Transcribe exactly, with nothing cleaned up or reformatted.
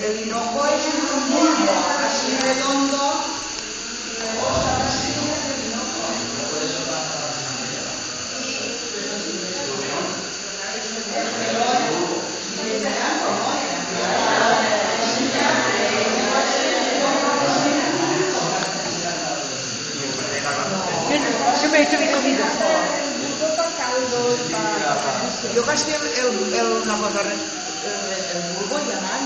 El hinojo es un mundo así redondo. Sempre estou bem comida. Eu gastei o na Borgonha, né?